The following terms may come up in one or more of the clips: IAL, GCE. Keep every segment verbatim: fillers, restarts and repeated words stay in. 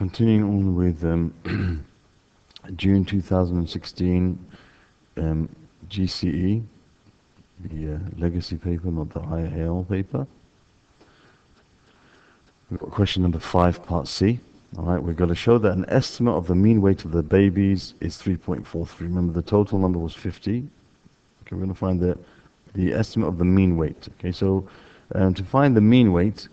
Continuing on with um, June two thousand sixteen um, G C E, the uh, legacy paper, not the I A L paper. We've got question number five, part C. All right, we've got to show that an estimate of the mean weight of the babies is three point four three. Remember, the total number was fifty. Okay, we're going to find the, the estimate of the mean weight. Okay, so um, to find the mean weight,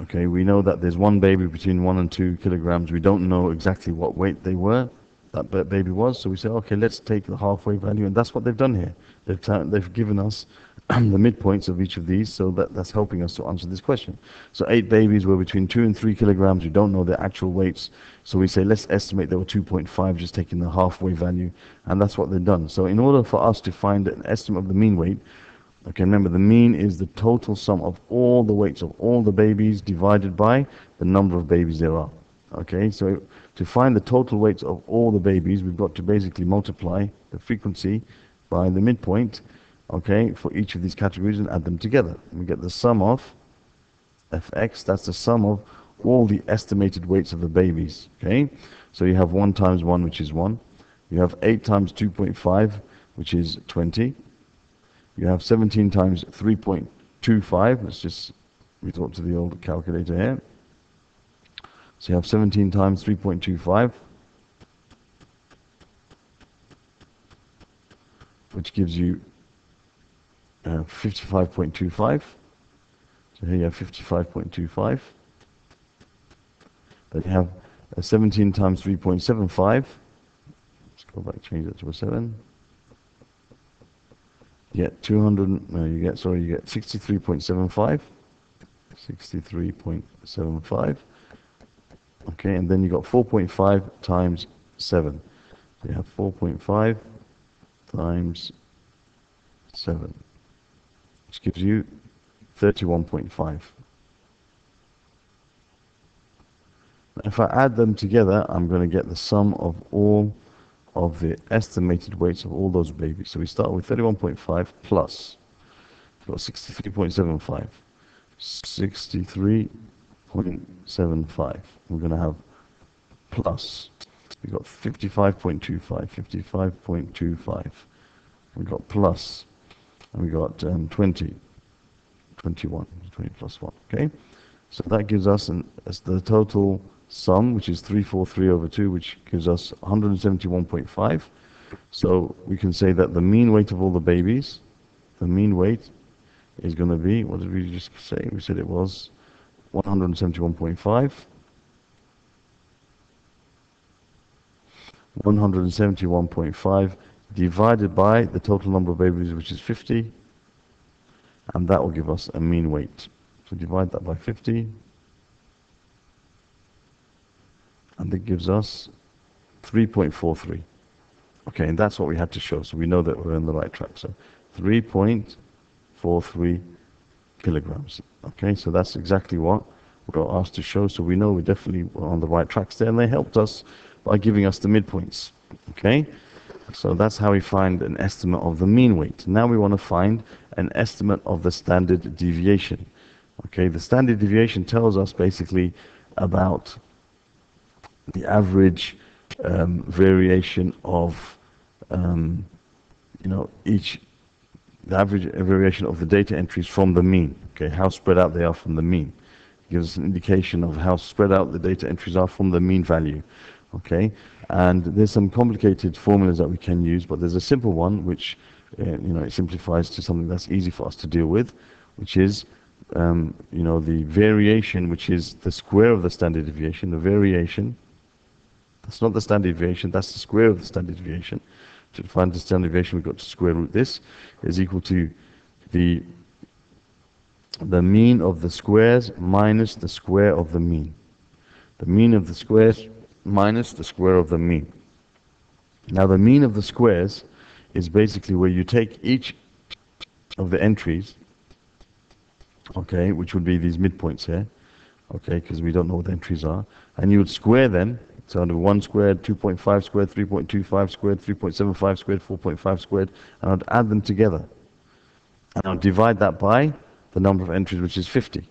okay, we know that there's one baby between one and two kilograms. We don't know exactly what weight they were, that baby was. So we say, okay, let's take the halfway value, and that's what they've done here. They've they've given us the midpoints of each of these, so that that's helping us to answer this question. So eight babies were between two and three kilograms. We don't know their actual weights, so we say let's estimate they were two point five, just taking the halfway value, and that's what they've done. So in order for us to find an estimate of the mean weight, okay, remember the mean is the total sum of all the weights of all the babies divided by the number of babies there are. Okay, so to find the total weights of all the babies, we've got to basically multiply the frequency by the midpoint, okay, for each of these categories and add them together. We get the sum of F X, that's the sum of all the estimated weights of the babies. Okay, so you have one times one, which is one. You have eight times two point five, which is twenty. You have seventeen times three point two five, let's just resort to the old calculator here. So you have seventeen times three point two five, which gives you uh, fifty-five point two five. So here you have fifty-five point two five. Then you have uh, seventeen times three point seven five. Let's go back, change that to a seven. You get two hundred, no, you get, sorry, you get sixty-three point seven five, sixty-three point seven five, okay, and then you got four point five times seven, so you have four point five times seven, which gives you thirty-one point five. If I add them together, I'm going to get the sum of all of the estimated weights of all those babies. So we start with thirty-one point five plus, we've got sixty-three point seven five, sixty-three point seven five. We're going to have plus, we've got fifty-five point two five, fifty-five point two five. We've got plus, and we got um, twenty, twenty-one, twenty plus one. Okay, so that gives us an, as the total sum, which is three hundred forty-three over two, which gives us one hundred seventy-one point five. So we can say that the mean weight of all the babies, the mean weight is going to be, what did we just say? We said it was one hundred seventy-one point five. one hundred seventy-one point five divided by the total number of babies, which is fifty, and that will give us a mean weight. So divide that by fifty, and that gives us three point four three. Okay, and that's what we had to show, so we know that we're on the right track. So three point four three kilograms. Okay, so that's exactly what we were asked to show, so we know we definitely were on the right tracks there, and they helped us by giving us the midpoints. Okay, so that's how we find an estimate of the mean weight. Now we want to find an estimate of the standard deviation. Okay, the standard deviation tells us basically about the average um, variation of, um, you know, each, the average variation of the data entries from the mean. Okay, how spread out they are from the mean. It gives us an indication of how spread out the data entries are from the mean value. Okay, and there's some complicated formulas that we can use, but there's a simple one which, uh, you know, it simplifies to something that's easy for us to deal with, which is, um, you know, the variation, which is the square of the standard deviation, the variation. That's not the standard deviation, that's the square of the standard deviation. To find the standard deviation, we've got to square root this, is equal to the, the mean of the squares minus the square of the mean. The mean of the squares minus the square of the mean. Now the mean of the squares is basically where you take each of the entries, okay, which would be these midpoints here, okay, because we don't know what the entries are, and you would square them. So I'd have one squared, two point five squared, three point two five squared, three point seven five squared, four point five squared, and I'd add them together. And I'll divide that by the number of entries, which is fifty.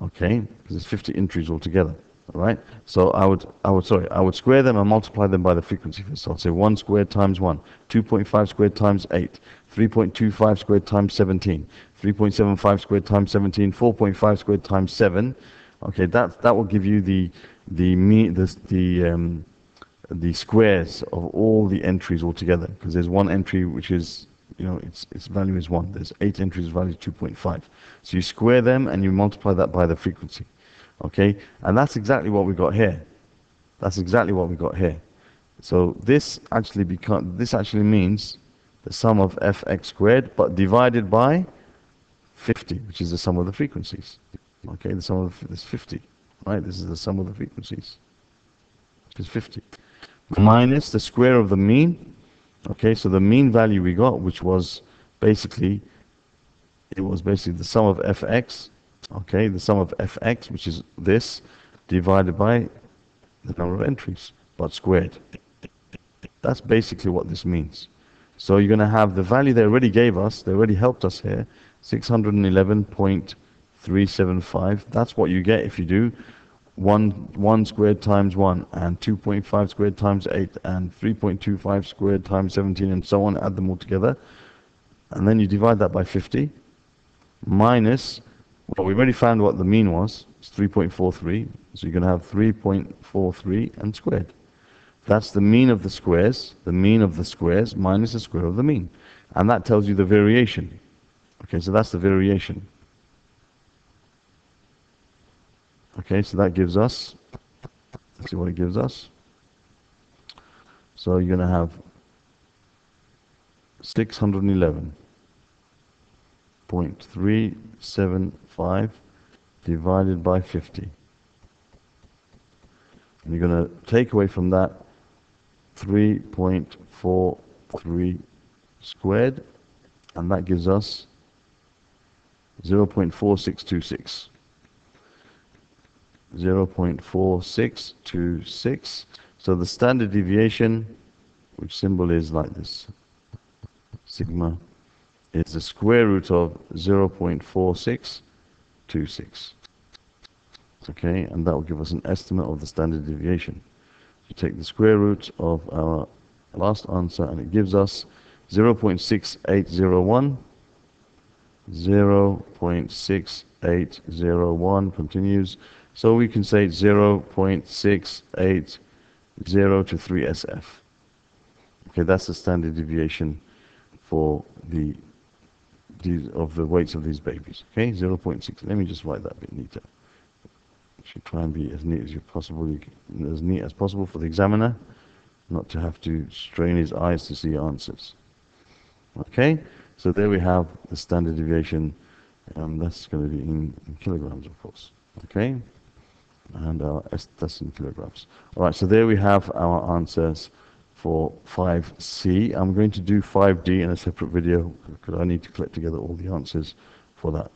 Okay, because there's fifty entries altogether. right? So I would, I would, sorry, I would square them and multiply them by the frequency. So I'd say one squared times one, two point five squared times eight, three point two five squared times seventeen, three point seven five squared times seventeen, four point five squared times seven. Okay, that that will give you the the me the the um, the squares of all the entries altogether, because there's one entry which is, you know, its its value is one. There's eight entries, value two point five. So you square them and you multiply that by the frequency. Okay, and that's exactly what we got here. That's exactly what we got here. So this actually become this actually means the sum of f x squared, but divided by fifty, which is the sum of the frequencies. Okay, the sum of this fifty, right? This is the sum of the frequencies, which is fifty, minus the square of the mean. Okay, so the mean value we got, which was basically, it was basically the sum of f x. Okay, the sum of f x, which is this, divided by the number of entries, but squared. That's basically what this means. So you're going to have the value they already gave us, they already helped us here, six hundred eleven point three seven five. That's what you get if you do one one squared times one, and two point five squared times eight, and three point two five squared times seventeen, and so on. Add them all together, and then you divide that by fifty, minus, well, we already found what the mean was. It's three point four three, so you're going to have three point four three and squared. That's the mean of the squares, the mean of the squares minus the square of the mean, and that tells you the variation. Okay, so that's the variation. Okay, so that gives us, let's see what it gives us. So you're going to have six hundred eleven point three seven five divided by fifty. And you're going to take away from that three point four three squared, and that gives us zero point four six two six. zero point four six two six. So the standard deviation, which symbol is like this, sigma, is the square root of zero point four six two six. Okay, and that will give us an estimate of the standard deviation. You take the square root of our last answer, and it gives us zero point six eight zero one. zero point six eight zero one continues. So we can say zero point six eight zero to three S F. Okay, that's the standard deviation for the of the weights of these babies. Okay, zero point six. Let me just write that a bit neater. You should try and be as neat as you possible, as neat as possible for the examiner, not to have to strain his eyes to see answers. Okay, so there we have the standard deviation. Um, that's going to be in, in kilograms, of course. Okay, and uh, that's in kilograms. All right, so there we have our answers for five C. I'm going to do five D in a separate video because I need to collect together all the answers for that.